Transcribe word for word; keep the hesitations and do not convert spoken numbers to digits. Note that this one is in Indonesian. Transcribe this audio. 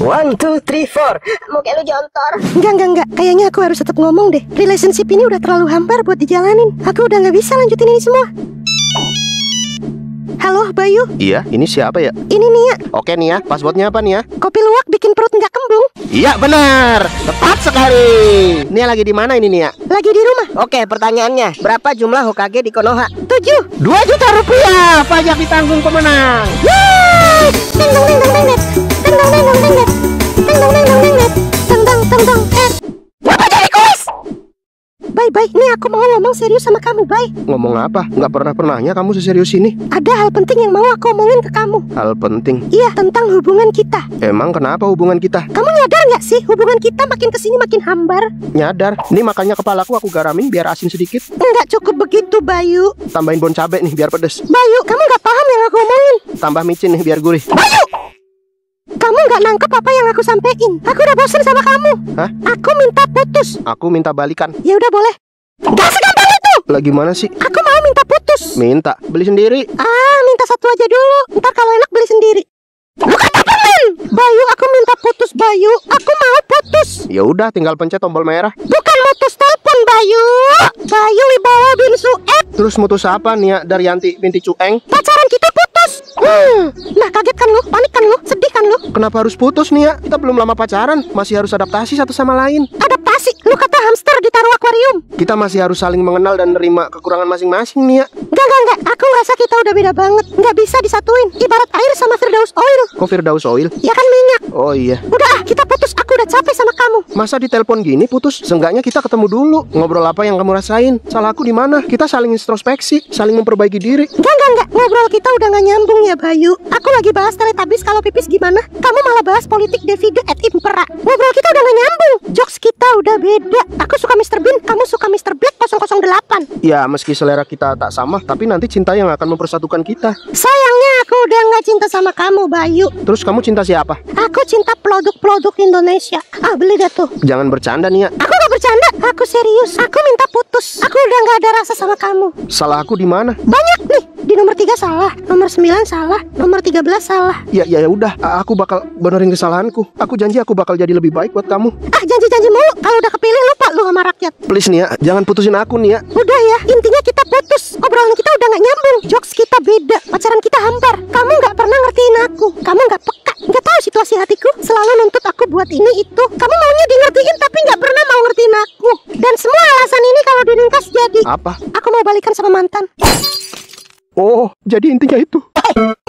One, two, three, four. Mungkin lu jontor. Enggak, enggak, enggak. Kayaknya aku harus tetap ngomong deh. Relationship ini udah terlalu hambar buat dijalanin. Aku udah nggak bisa lanjutin ini semua. Halo, Bayu. Iya, ini siapa ya? Ini Nia. Oke, Nia. Passwordnya apa, Nia? Kopi luwak bikin perut nggak kembung. Iya, benar. Tepat sekali. Nia lagi di mana ini, Nia? Lagi di rumah. Oke, pertanyaannya. Berapa jumlah Hokage di Konoha? tujuh. dua juta rupiah. Pajak ditanggung pemenang. Yeay! Ding dong, ding dong, ding dong. Ding dong, ding dong, ding dong. Ding dong, ding dong, ding dong. Ding dong, ding dong, eh. Bapak jadi kuis. Bye bye, nih aku mau ngomong serius sama kamu, Bay. Ngomong apa? Nggak pernah-pernahnya kamu seserius ini. Ada hal penting yang mau aku omongin ke kamu. Hal penting? Iya, tentang hubungan kita. Emang kenapa hubungan kita? Kamu nyadar nggak sih hubungan kita makin kesini makin hambar? Nyadar, ini makanya kepalaku aku garamin biar asin sedikit. Nggak cukup begitu, Bayu. Tambahin bon cabe nih biar pedes. Bayu, kamu nggak paham yang aku omongin. Tambah micin nih biar gurih. Bayu! Kamu nggak nangkep apa yang aku sampaikan. Aku udah bosen sama kamu. Hah? Aku minta putus. Aku minta balikan. Ya udah boleh. Gak segampang itu. Lah gimana sih? Aku mau minta putus. Minta? Beli sendiri. Ah, minta satu aja dulu. Ntar kalau enak beli sendiri. Lu kata pemen. Bayu, aku minta putus, Bayu. Aku mau putus. Ya udah, tinggal pencet tombol merah. Bukan mutus telepon, Bayu. Ah. Bayu Wibawa bin Sueb. Terus mutus apa, Nia Daryanti binti Cueng? Pacaran kita putus. Hmm. Nah, kaget kan lu? Panik kan lu? Sedih kan lu? Kenapa harus putus, Nia? Kita belum lama pacaran. Masih harus adaptasi satu sama lain. Adaptasi? Lu kata hamster ditaruh akuarium. Kita masih harus saling mengenal dan nerima kekurangan masing-masing, Nia. Enggak, enggak, enggak. Aku ngerasa kita udah beda banget. Nggak bisa disatuin. Ibarat air sama Firdaus Oil. Kok Firdaus Oil? Ya kan minyak. Oh iya. Udah, kita putus. Aku udah capek sama kamu. Masa ditelepon gini putus? Seenggaknya kita ketemu dulu. Ngobrol apa yang kamu rasain? Salah aku di mana? Kita saling introspeksi, saling memperbaiki diri. Enggak, enggak, enggak. Ngobrol kita udah gak nyambung ya, Bayu. Aku lagi bahas Teletubbies kalau pipis gimana? Kamu malah bahas politik Davido et Impera. Ngobrol kita udah gak nyambung. Jokes kita udah beda. Aku suka mister Bean, kamu suka mister Black nol nol delapan. Ya, meski selera kita tak sama, tapi nanti cinta yang akan mempersatukan kita. Sayangnya aku udah gak cinta sama kamu, Bayu. Terus kamu cinta siapa? Aku cinta produk-produk Indonesia. Ah, beli dah tuh. Jangan bercanda, Nia. Aku gak bercanda, aku serius. Aku minta putus. Aku udah gak ada rasa sama kamu. Salah aku di mana? Banyak nih. Di nomor tiga salah, nomor sembilan salah, nomor tiga belas salah. Ya, ya, ya udah, aku bakal benerin kesalahanku. Aku janji aku bakal jadi lebih baik buat kamu. Ah, janji-janji mulu. Kalau udah kepilih lupa lu sama rakyat. Please, Nia, jangan putusin aku, Nia. Udah ya, intinya kita putus. Obrolan kita udah nggak nyambung. Jokes kita beda, pacaran kita hambar. Kamu nggak pernah ngertiin aku. Kamu nggak peka, nggak tahu situasi hatiku. Selalu nuntut aku buat ini itu. Kamu maunya di ngertiin tapi nggak pernah mau ngertiin aku. Dan semua alasan ini kalau diringkas jadi apa? Aku mau balikan sama mantan. Oh, jadi intinya itu.